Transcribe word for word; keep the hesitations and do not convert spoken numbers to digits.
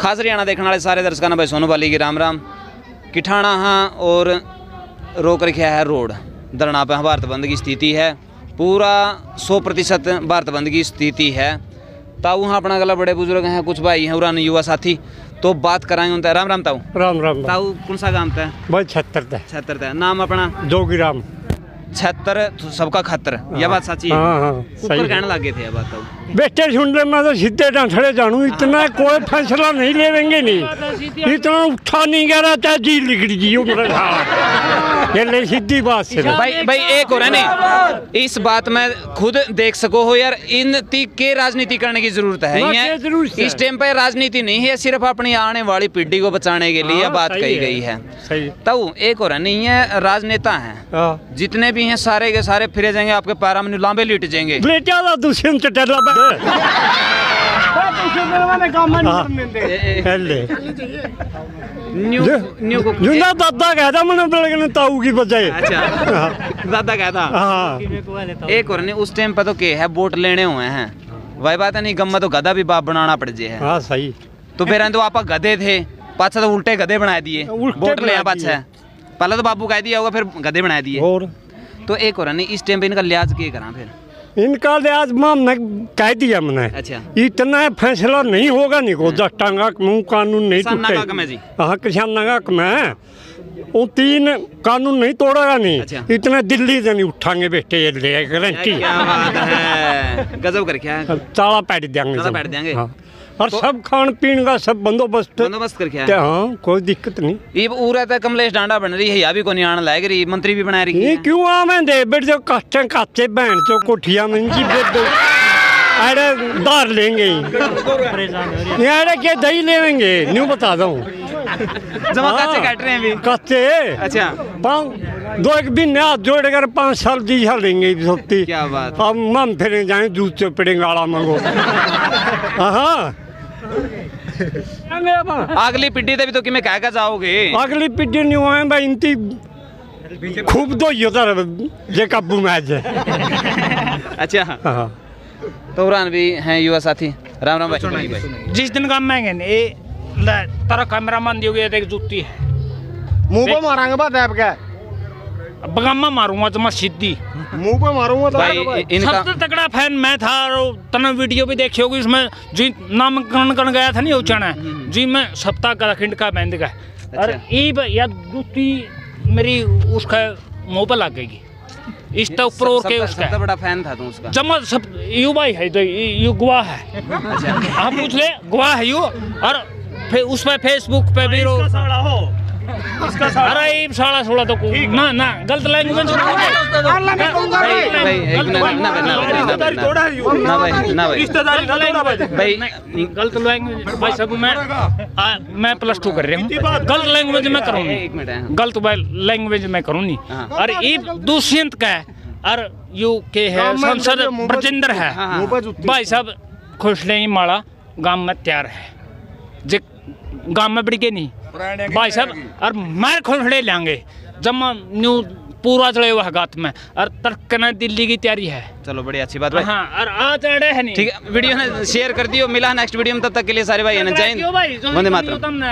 खास हरियाणा देखने वाले सारे दर्शकों ने भाई सोनू बाली की राम राम। किठाना हाँ और रोक रखा है रोड धरना पे। भारत बंद की स्थिति है, पूरा सौ प्रतिशत भारत बंद की स्थिति है। ताऊ हाँ अपना गला बड़े बुजुर्ग हैं, कुछ भाई हैं उरान युवा साथी, तो बात कराएंगे उनका। राम राम ताऊ। राम राम। ताऊ कौन सा गाँव था? भाई छत्तर था। छत्तर था। नाम अपना? जोगी राम। छत्तर सबका खतर, यह बात साची है? हाँ हाँ, कुकर कहने लगे थे। बात बेटे सुन ले, मैं तो सीधे डांठड़े जानू, इतना कोई फैसला नहीं लेवेंगे नहीं, इतना उठा नहीं गया रहता जी लिख जियो मेरा सीधी बात से। भाई भाई एक हो रहा नहीं, इस बात में खुद देख सको हो यार, इन ती के राजनीति करने की जरूरत है। इस टाइम पे राजनीति नहीं है, सिर्फ अपनी आने वाली पीढ़ी को बचाने के लिए बात कही गई है। तब एक हो रहा नहीं है, राजनेता है जितने भी हैं सारे के सारे फिरे जाएंगे आपके पैरा में, लांबे लिट जाएंगे। दुष्यंत चौटाला एक और नहीं, उस टाइम पे तो के है वोट लेने हुए हैं, वही बात है नहीं, गम्मा तो गधा भी बाप बनाना पड़ जाए। हाँ सही, तो फिर तो आप गधे थे पाछा तो उल्टे गधे बना दिए, वोट ले पाछा पहले तो बाबू कह दिया होगा फिर गधे बना दिए। और तो एक और नहीं, इस टाइम पे इनका लिहाज के करा फिर इनका लिहाज मामने कह दिया मैंने। अच्छा। इतना फैसला नहीं होगा निको जटांगा मुँह कानून नहीं टूटेगा। हाँ किसान नाक में वो तीन कानून नहीं तोड़ेगा नहीं। अच्छा। इतना दिल्ली से नहीं उठाएंगे बेटे, ये ले गारंटी। गजब कर क्या चाला पैट देंगे और तो, सब खान पीन का सब बंदोबस्त बंदोबस्त करके आए। हाँ कोई दिक्कत नहीं। ये उरा था कमलेश डांडा बन रही है, या भी कोई आने लायक रही, मंत्री भी बना रही है। क्यों आवे दे बेट जो काटे काचे बहन जो कोठिया में इनकी अरे दार लेंगे अरे क्या दही लेंगे न्यू बता दो जमा काचे काट रहे हैं भी काचे। अच्छा। पाँच दो एक दिन हाथ जोड़ कर पाँच साल जी साल लेंगे सोती। क्या बात। अब मम फिर जाए दूध चौपड़े गाड़ा मांगो। हाँ अगली पिड्डी तभी तो कि मैं कह जाओगे अगली पिड्डी न्यू आए भाई इनकी खूब दो ये काबू मैच है। अच्छा। हाँ तो भी हैं युवा साथी राम राम भाई। भाई जिस दिन काम में ये तेरा कैमरा मान दियोगे देख जूती है मुंह पे मारेंगे बात ऐप क्या अब गम्मा मारूंगा तो मैं सीधी मुंह पे मारूंगा। भाई इनका सबसे तगड़ा फैन मैं था और तना वीडियो भी देखी होगी उसमें जी नामकरण करने गया था नहीं उचाना जी मैं सप्ताह का खिंड का बहन का और ईब या जूती मेरी उसका मुँह पर लगेगी इस तक प्रो के उसका सबसे बड़ा फैन था तू उसका जमा सब युवा है तो युवा है। अच्छा। आप पूछ ले गुआ है यू और फिर उस पर फेसबुक पे भी रो इसका साला अरे साला सोला तो ना ना गलत लैंग्वेज ना भाई ना भाई रिश्तेदारी ना भाई गलत लैंग्वेज भाई सब मैं मैं प्लस टू कर रहा हूँ गलत लैंग्वेज में करूँगी गलत लैंग्वेज में करूँगी और ये दुष्यंत का है और यू के है सांसद ब्रजेंद्र है भाई साहब खुश नहीं माड़ा गांव में तैयार है जे गांव में बड़ी के नहीं भाई साहब और मार खोलड़े लेंगे जमा न्यू पूरा चढ़े हुआ गात में और तरकना दिल्ली की तैयारी है। चलो बड़ी अच्छी बात भाई। हाँ और आज अड़े है नहीं ठीक है वीडियो ने शेयर कर दियो मिला नेक्स्ट वीडियो में तब तक के लिए सारे भाई जय हिंद वंदे मातरम।